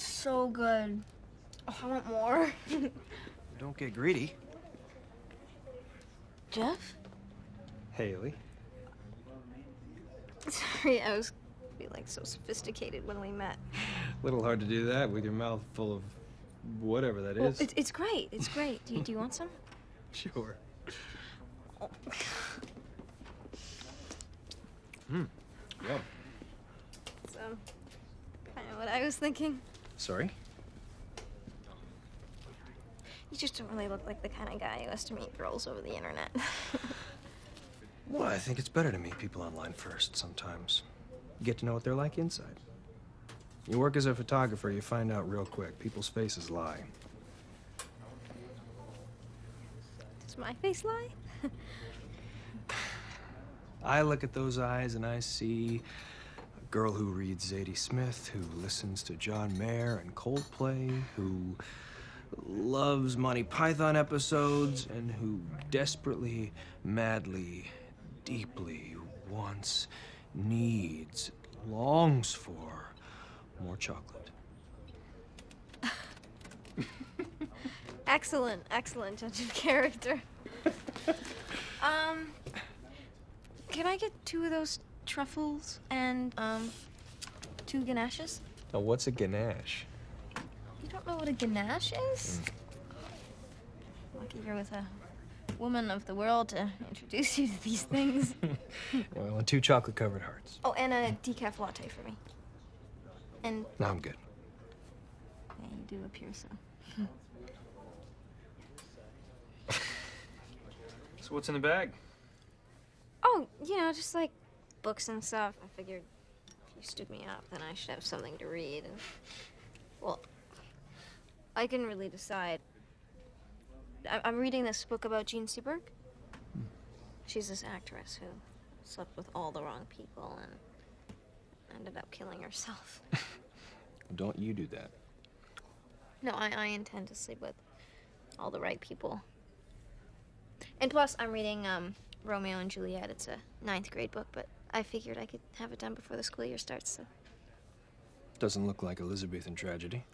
That's so good. Oh, I want more. Don't get greedy. Jeff? Haley? Sorry, I was being like so sophisticated when we met. A little hard to do that with your mouth full of whatever that is. It's great. It's great. Do you want some? Sure. Hmm. Oh. Yeah. So, kind of what I was thinking. Sorry? You just don't really look like the kind of guy who has to meet girls over the internet. Well, I think it's better to meet people online first sometimes. You get to know what they're like inside. You work as a photographer, you find out real quick. People's faces lie. Does my face lie? I look at those eyes and I see a girl who reads Zadie Smith, who listens to John Mayer and Coldplay, who loves Monty Python episodes, and who desperately, madly, deeply wants, needs, longs for more chocolate. Excellent, excellent judge of character. Can I get 2 of those truffles and 2 ganaches? Now, what's a ganache? You don't know what a ganache is? Lucky you're with a woman of the world to introduce you to these things. Well, and 2 chocolate-covered hearts. Oh, and a decaf latte for me. And no, I'm good. Yeah, you do appear so. So what's in the bag? Oh, you know, just like books and stuff. I figured if you stood me up, then I should have something to read. And, well, I couldn't really decide. I'm reading this book about Jean Seberg. Hmm. She's this actress who slept with all the wrong people and ended up killing herself. Don't you do that. No, I intend to sleep with all the right people. And plus, I'm reading Romeo and Juliet. It's a 9th grade book, but I figured I could have it done before the school year starts, so. Doesn't look like Elizabethan tragedy.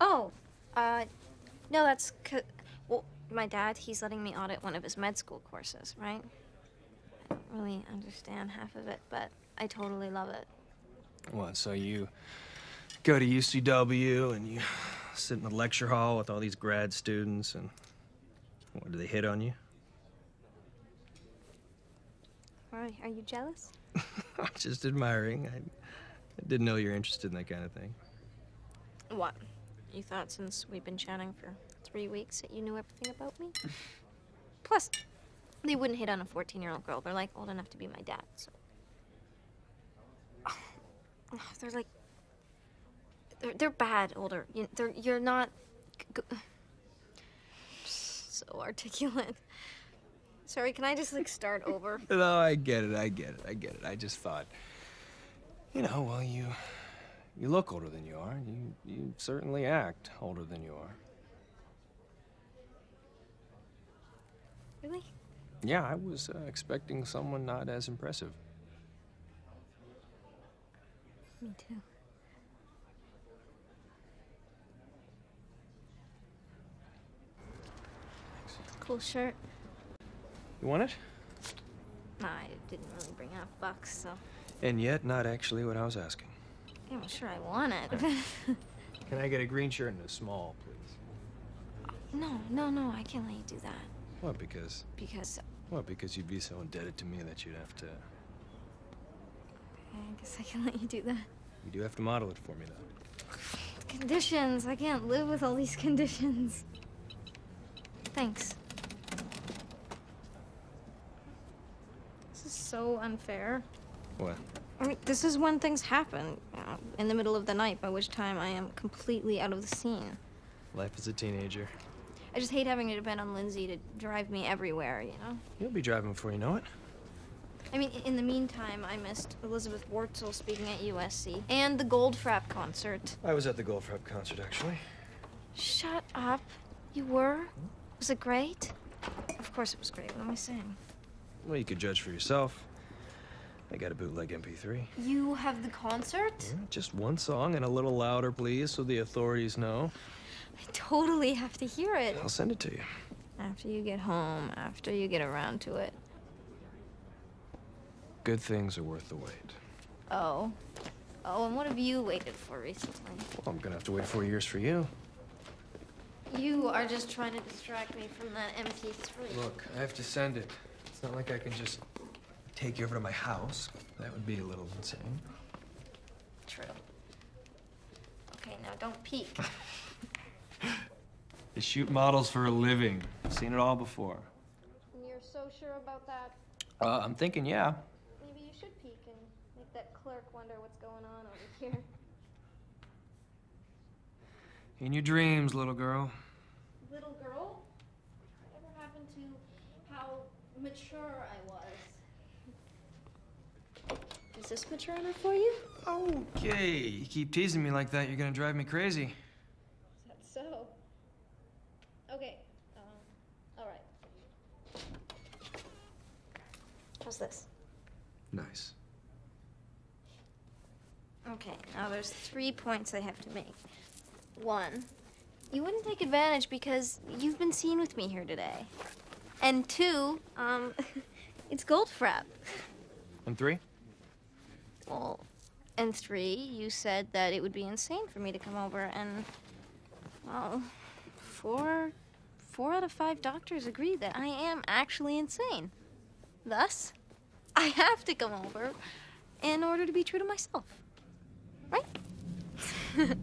Oh, no, that's 'cause, well, my dad, he's letting me audit one of his med school courses, right? I don't really understand half of it, but I totally love it. What, so you go to UCW and you sit in the lecture hall with all these grad students and what, do they hit on you? Are you jealous? I'm just admiring. I didn't know you were interested in that kind of thing. What? You thought since we've been chatting for 3 weeks that you knew everything about me? Plus, they wouldn't hit on a 14-year-old girl. They're, like, old enough to be my dad, so. Oh, they're, like, they're bad older. You're not so articulate. Sorry, can I just, like, start over? No, I get it. I just thought, you know, well, you look older than you are. You certainly act older than you are. Really? Yeah, I was expecting someone not as impressive. Me too. Cool shirt. You want it? Nah, I didn't really bring out bucks, so. And yet, not actually what I was asking. Yeah, I'm sure I want it. Can I get a green shirt and a small, please? No, I can't let you do that. What, because? Because. What, because you'd be so indebted to me that you'd have to. I guess I can let you do that. You do have to model it for me, though. Conditions. I can't live with all these conditions. Thanks. So unfair. What? I mean, this is when things happen, in the middle of the night, by which time I am completely out of the scene. Life as a teenager. I just hate having to depend on Lindsay to drive me everywhere, you know? You'll be driving before you know it. I mean, in the meantime, I missed Elizabeth Wurtzel speaking at USC and the Goldfrapp concert. I was at the Goldfrapp concert, actually. Shut up. You were? Hmm? Was it great? Of course it was great. What am I saying? Well, you could judge for yourself. I got a bootleg MP3. You have the concert? Mm, just one song and a little louder, please, so the authorities know. I totally have to hear it. I'll send it to you. After you get home, after you get around to it. Good things are worth the wait. Oh. Oh, and what have you waited for recently? Well, I'm gonna have to wait 4 years for you. You are just trying to distract me from that MP3. Look, I have to send it. It's not like I can just take you over to my house. That would be a little insane. True. Okay, now don't peek. They shoot models for a living. I've seen it all before. And you're so sure about that? I'm thinking, yeah. Maybe you should peek and make that clerk wonder what's going on over here. In your dreams, little girl. Little girl? Whatever happened to how mature I was? Is this mature enough for you? Okay. You keep teasing me like that, you're gonna drive me crazy. Is that so? Okay. All right. How's this? Nice. Okay, now there's 3 points I have to make. 1, you wouldn't take advantage because you've been seen with me here today. And 2, it's Goldfrapp. And 3? Well, and 3, you said that it would be insane for me to come over and, well, 4 out of 5 doctors agree that I am actually insane. Thus, I have to come over in order to be true to myself, right?